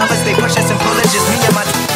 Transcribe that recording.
lovers, they push us and pull us, just me and my